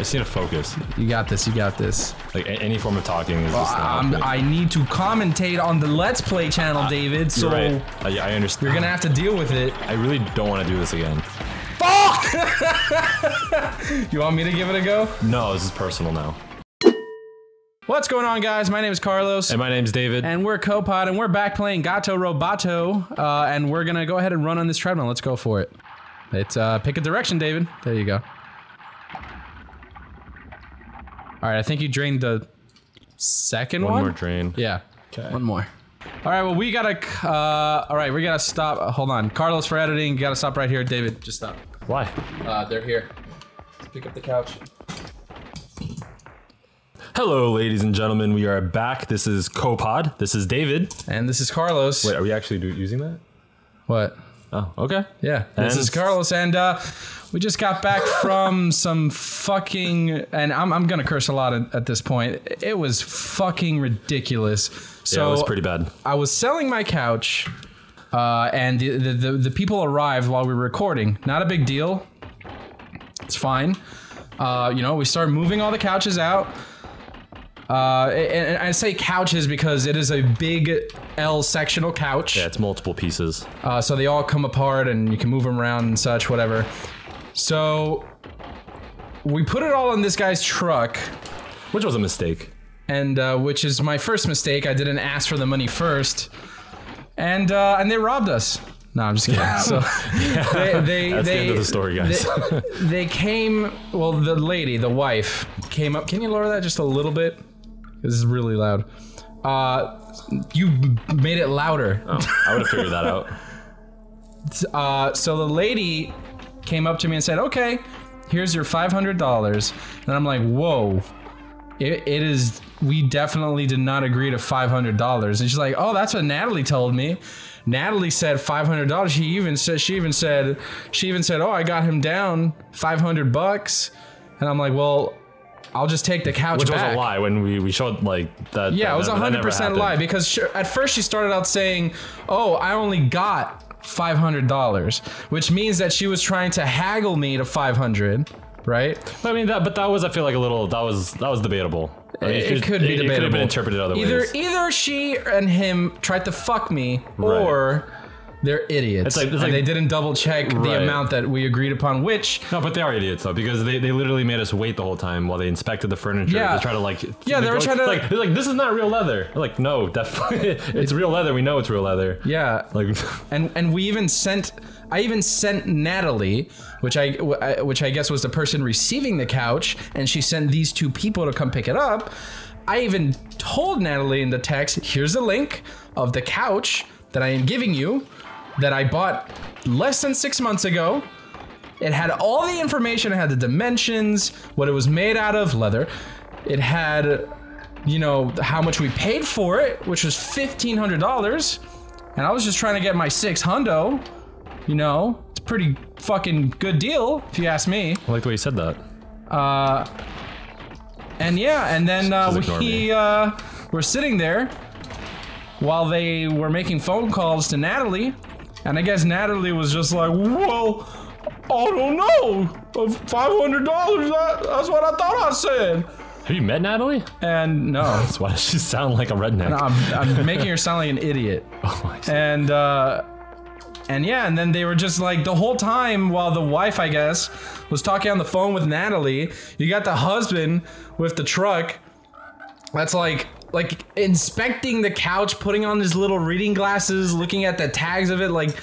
just need to focus. You got this. You got this. Like any form of talking is just not I need to commentate on the Let's Play channel, David. So right. I understand. You're gonna have to deal with it. I really don't want to do this again. Fuck! You want me to give it a go? No, this is personal now. What's going on, guys? My name is Carlos. And my name's David. And we're Copod, and we're back playing Gato Roboto. And we're gonna go ahead and run on this treadmill. Let's go for it. It's pick a direction, David. There you go. Alright, I think you drained the second one? One more drain. Yeah. Okay. One more. Alright, well, we gotta, alright, we gotta stop. Hold on. Carlos, for editing, you gotta stop right here. David, just stop. Why? They're here. Let's pick up the couch. Hello, ladies and gentlemen. We are back. This is Copod. This is David. And this is Carlos. Wait, are we actually using that? What? Oh, okay. Yeah. And this is Carlos, and we just got back from some fucking, and I'm gonna curse a lot at this point. It was fucking ridiculous. So yeah, it was pretty bad. I was selling my couch, and the people arrived while we were recording. Not a big deal. It's fine. You know, we started moving all the couches out. And I say couches because it is a big L sectional couch. Yeah, it's multiple pieces. So they all come apart and you can move them around and such, whatever. So we put it all in this guy's truck. Which was a mistake. And which is my first mistake. I didn't ask for the money first. And they robbed us. No, I'm just kidding. So that's the end of the story, guys. They came, well, the lady, the wife, came up. Can you lower that just a little bit? This is really loud. You made it louder. Oh, I would have figured that out. So the lady came up to me and said, okay, here's your $500. And I'm like, whoa, it is, we definitely did not agree to $500. And she's like, oh, that's what Natalie told me. Natalie said $500. She even said, oh, I got him down 500 bucks. And I'm like, well, I'll just take the couch back. Which was a lie when we showed, like, that. Yeah, it was 100% lie, because at first she started out saying, oh, I only got $500, which means that she was trying to haggle me to $500, right? I mean, but that was, I feel like, a little, that was debatable. I mean, it could be debatable. It could have been interpreted other ways. Either she and him tried to fuck me, right, or they're idiots. It's like they didn't double check the amount that we agreed upon, which... No, but they are idiots, though, because they literally made us wait the whole time while they inspected the furniture. Yeah. They tried to, like... Yeah, they were trying to... Like, this is not real leather. They're like, no, definitely. It's real leather. We know it's real leather. Yeah. Like... and we even sent... I even sent Natalie, which I guess was the person receiving the couch, and she sent these two people to come pick it up. I even told Natalie in the text, here's the link of the couch that I am giving you, that I bought less than 6 months ago. It had all the information, it had the dimensions, what it was made out of, leather. It had, you know, how much we paid for it, which was $1,500. And I was just trying to get my $600. You know, it's a pretty fucking good deal, if you ask me. I like the way you said that. And yeah, and then we're sitting there while they were making phone calls to Natalie, and I guess Natalie was just like, well, I don't know, $500, that's what I thought I said. Have you met Natalie? And no. That's why she sound like a redneck. No, I'm making her sound like an idiot. Oh my God. And yeah, and then they were just like, the whole time while the wife, I guess, was talking on the phone with Natalie, you got the husband with the truck that's like inspecting the couch, putting on his little reading glasses, looking at the tags of it, like,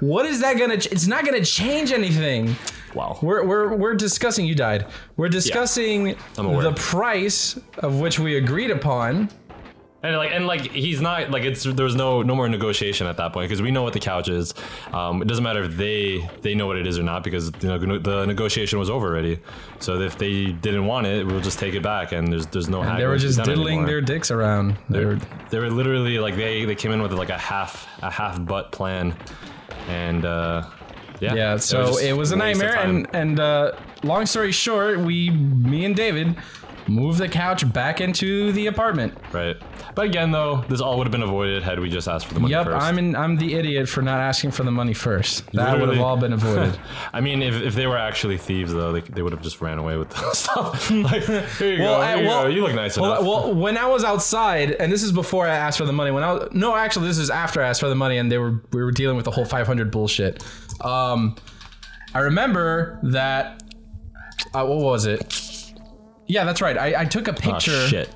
what is that gonna, it's not gonna change anything. Wow. We're discussing, you died. We're discussing the price of which we agreed upon. And like he's not like, it's, there's no more negotiation at that point, because we know what the couch is. It doesn't matter if they know what it is or not, because, you know, the negotiation was over already. So if they didn't want it, we'll just take it back, and there's no. And they were just diddling their dicks around. They were literally like, they came in with like a half butt plan, and yeah. So it was a nightmare, and long story short, me and David move the couch back into the apartment. Right. But again, though, this all would have been avoided had we just asked for the money first. Yep, I'm the idiot for not asking for the money first. That would have all been avoided. I mean, if they were actually thieves, though, they would have just ran away with the stuff. Like, here you go, you look nice enough. Well, when I was outside, and this is before I asked for the money, when I was, no, actually, this is after I asked for the money, and we were dealing with the whole 500 bullshit. I remember that, what was it? Yeah, that's right. I took a picture. Oh, shit.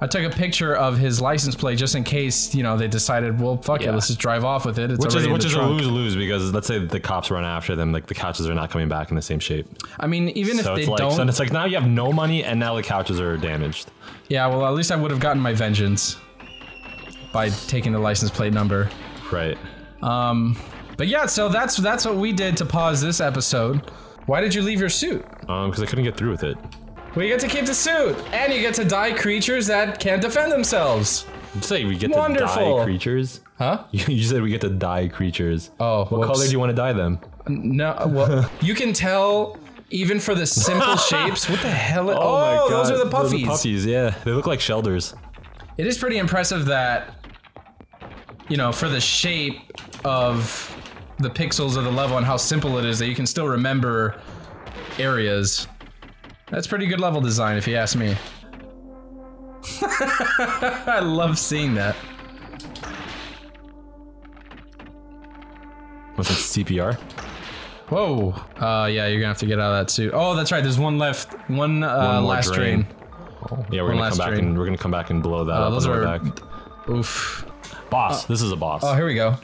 I took a picture of his license plate just in case, you know, they decided, well, fuck it, let's just drive off with it. It's which is a lose-lose, because let's say the cops run after them, like the couches are not coming back in the same shape. I mean, even if they don't, so it's like now you have no money and now the couches are damaged. Yeah, well, at least I would have gotten my vengeance by taking the license plate number. Right. But yeah, so that's what we did to pause this episode. Why did you leave your suit? Because I couldn't get through with it. We get to keep the suit, and you get to dye creatures that can't defend themselves. You say we get to dye creatures? Huh? You said we get to dye creatures. Oh, what color do you want to dye them? No, well, you can tell even for the simple shapes. What the hell? Oh my God. Those are the puffies. Those are puffies, yeah. They look like shelters. It is pretty impressive that, you know, for the shape of the pixels of the level and how simple it is, that you can still remember areas. That's pretty good level design, if you ask me. I love seeing that. What's that, CPR? Whoa. Yeah, you're gonna have to get out of that suit. Oh, that's right. There's one left. One last drain. Yeah, we're gonna come back and blow that up. Those are back. Oof. Boss. This is a boss. Oh, here we go.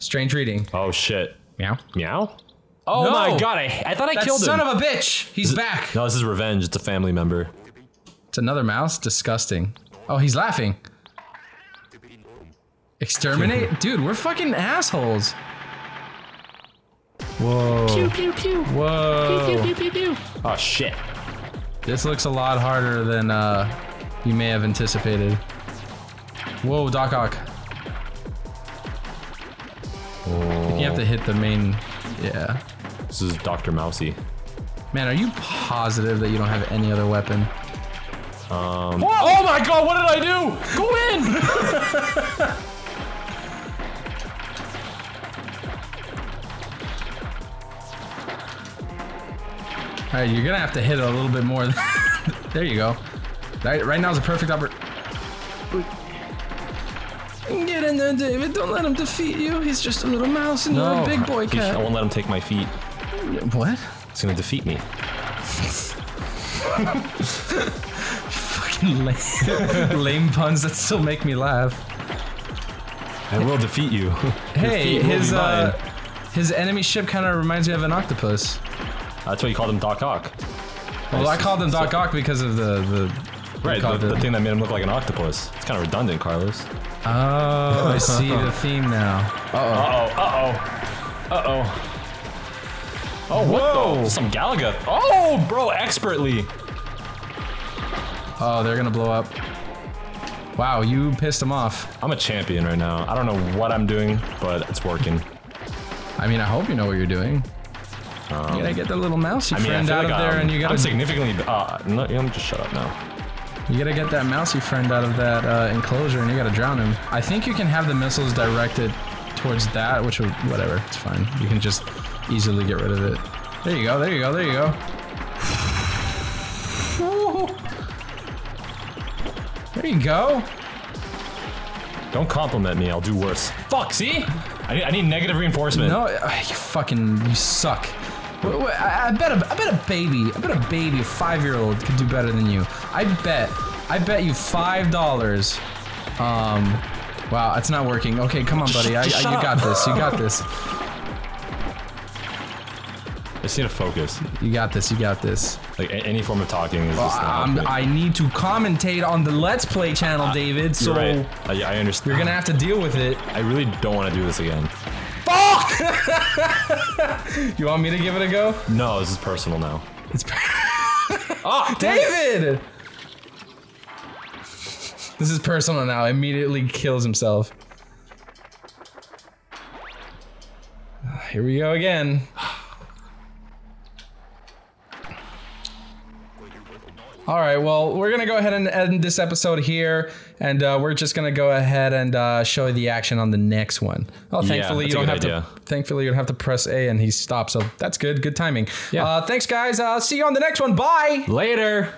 Strange reading. Oh shit. Meow. Meow. Oh no. My God, I thought I killed him. Son of a bitch, he's back. No, this is revenge, it's a family member. It's another mouse? Disgusting. Oh, he's laughing. Exterminate? Dude, we're fucking assholes. Whoa. Pew, pew, pew. Whoa. Pew, pew, pew, pew, pew. Oh, shit. This looks a lot harder than you may have anticipated. Whoa, Doc Ock. Oh. You have to hit the main, yeah. This is Dr. Mousy. Man, are you positive that you don't have any other weapon? Oh my God, what did I do? Go in! All right, you're gonna have to hit it a little bit more. There you go. Right now is a perfect opportunity. Get in there, David. Don't let him defeat you. He's just a little mouse and you're a big boy cat. I won't let him take my feet. What? He's gonna defeat me. Fucking lame. Lame puns that still make me laugh. I will defeat you. Hey, his enemy ship kind of reminds me of an octopus. That's why you called him Doc Ock. Well, I called him Doc Ock because of the thing that made him look like an octopus. It's kind of redundant, Carlos. Oh, I see the theme now. Uh oh. Oh, whoa! Some Galaga. Oh, bro, expertly. Oh, they're gonna blow up. Wow, you pissed them off. I'm a champion right now. I don't know what I'm doing, but it's working. I mean, I hope you know what you're doing. You gotta get the little mousey friend out of there, and you gotta. I'm significantly. No, just shut up now. You gotta get that mousey friend out of that enclosure, and you gotta drown him. I think you can have the missiles directed towards that, which would, whatever, it's fine. You can just easily get rid of it. There you go, there you go, there you go. There you go. Don't compliment me, I'll do worse. Fuck, see? I need negative reinforcement. No, you fucking, you suck. I bet a 5-year-old could do better than you. I bet you $5. Wow, it's not working. Okay, come on, buddy. You got this. You got this. I just need to focus. You got this. You got this. Like any form of talking is just not happening. I need to commentate on the Let's Play channel, David. So you're right. I understand. You're gonna have to deal with it. I really don't want to do this again. You want me to give it a go? No, this is personal now. It's David! This is personal now. Immediately kills himself. Here we go again. Alright, well, we're gonna go ahead and end this episode here, and we're just gonna go ahead and show the action on the next one. Oh, thankfully you don't have to. Thankfully you don't have to press A and he stops, so that's good. Good timing. Yeah. Thanks, guys. See you on the next one. Bye. Later.